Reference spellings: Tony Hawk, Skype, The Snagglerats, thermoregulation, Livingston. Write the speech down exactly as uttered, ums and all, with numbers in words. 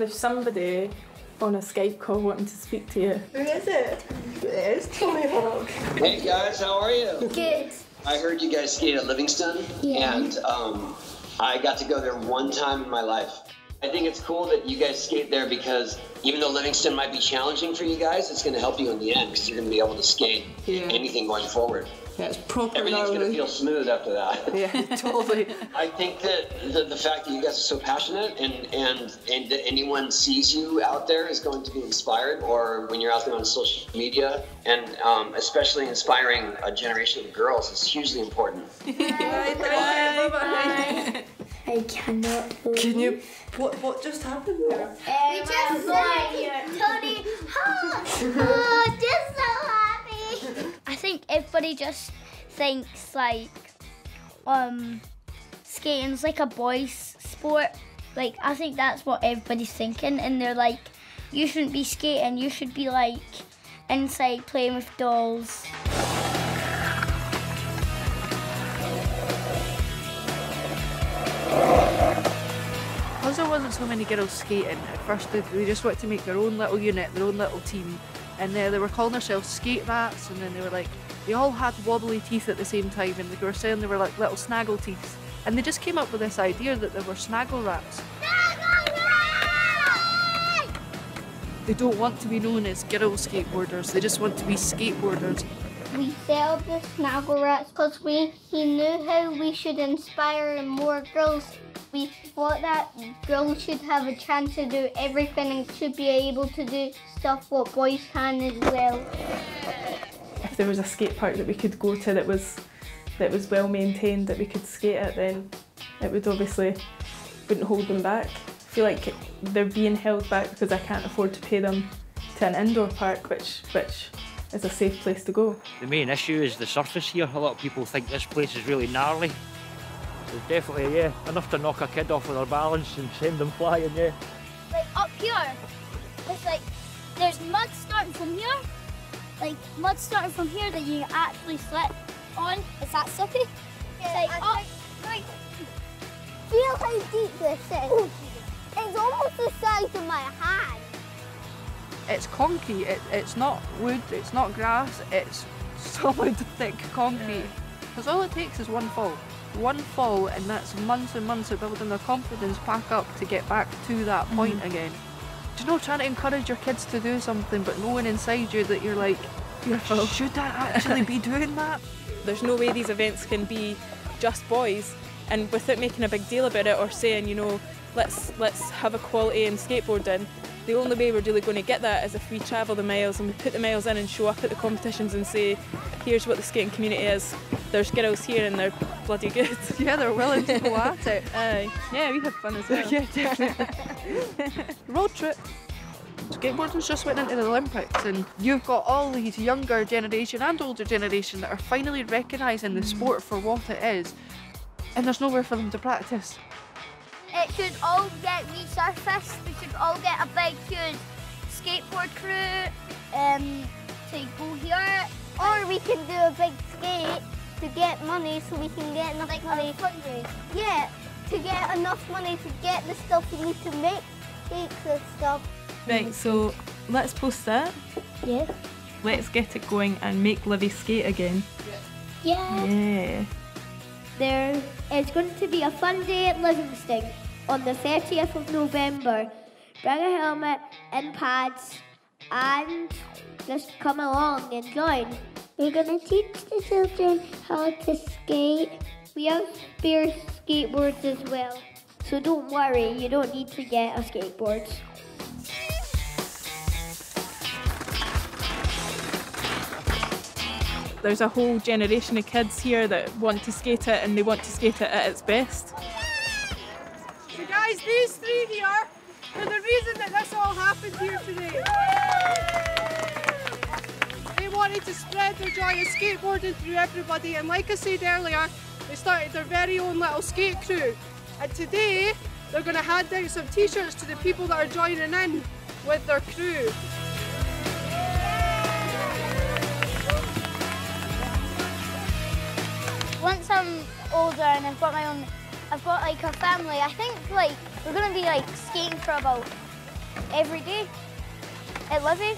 There's somebody on a Skype call wanting to speak to you. Who is it? It is Tony Hawk. Hey guys, how are you? Good. I heard you guys skate at Livingston, yeah. and um, I got to go there one time in my life. I think it's cool that you guys skate there because even though Livingston might be challenging for you guys, it's going to help you in the end because you're going to be able to skate yeah. anything going forward. Yeah, it's proper. Everything's going to feel smooth after that. Yeah, totally. I think that the, the fact that you guys are so passionate and, and, and that anyone sees you out there is going to be inspired, or when you're out there on social media, and um, especially inspiring a generation of girls is hugely important. Bye. Bye. Bye. Bye. I cannot believe. Can you? What What just happened there? Um, we just like Tony Hawk. Oh, just so happy. I think everybody just thinks like um skating's like a boys' sport. Like I think that's what everybody's thinking, and they're like, you shouldn't be skating. You should be like inside playing with dolls. Because there wasn't so many girls skating, at first they, they just wanted to make their own little unit, their own little team, and uh, they were calling themselves skate rats, and then they were like, they all had wobbly teeth at the same time, and they were saying they were like little snaggle teeth, and they just came up with this idea that they were snaggle rats. Snaggle! They don't want to be known as girl skateboarders, they just want to be skateboarders. We failed the Snagglerats because we he knew how we should inspire more girls. We thought that girls should have a chance to do everything and should be able to do stuff what boys can as well. If there was a skate park that we could go to that was that was well maintained, that we could skate at, then it would obviously wouldn't hold them back. I feel like they're being held back because I can't afford to pay them to an indoor park, which which. It's a safe place to go. The main issue is the surface here. A lot of people think this place is really gnarly. So definitely, yeah, enough to knock a kid off of their balance and send them flying, yeah. Like up here, it's like there's mud starting from here, like mud starting from here that you can actually slip on. Is that slippy? Yeah, it's like up. Like, feel how deep this is. It's almost the size of my hand. It's concrete, it, it's not wood, it's not grass, it's solid, thick concrete. Because all it takes is one fall. One fall, and that's months and months of building their confidence back up to get back to that point mm-hmm. again. Do you know, trying to encourage your kids to do something, but knowing inside you that you're like, should I actually be doing that? There's no way these events can be just boys, and without making a big deal about it or saying, you know, let's, let's have equality in skateboarding, the only way we're really going to get that is if we travel the miles and we put the miles in and show up at the competitions and say, here's what the skating community is. There's girls here and they're bloody good. Yeah, they're willing to go at it. Aye. Yeah, we had fun as well. Yeah, definitely. Road trip. Skateboarding's just went into the Olympics, and you've got all these younger generation and older generation that are finally recognising the sport for what it is, and there's nowhere for them to practice. It should all get resurfaced. We should all get a big, huge skateboard crew um, to go here. Or we can do a big skate to get money so we can get enough like money. Yeah, to get enough money to get the stuff we need to make skates and stuff. Right, so let's post that. Yeah. Let's get it going and make Livy skate again. Yeah. Yeah. There is going to be a fun day at Livingston on the thirtieth of November. Bring a helmet and pads and just come along and join. We're going to teach the children how to skate. We have spare skateboards as well. So don't worry, you don't need to get a skateboard. There's a whole generation of kids here that want to skate it, and they want to skate it at its best. So guys, these three here are the reason that this all happened here today. They wanted to spread their joy of skateboarding through everybody, and like I said earlier, they started their very own little skate crew. And today, they're going to hand out some t-shirts to the people that are joining in with their crew. Once I'm older and I've got my own, I've got like a family, I think like we're going to be like skating for about every day. I love it.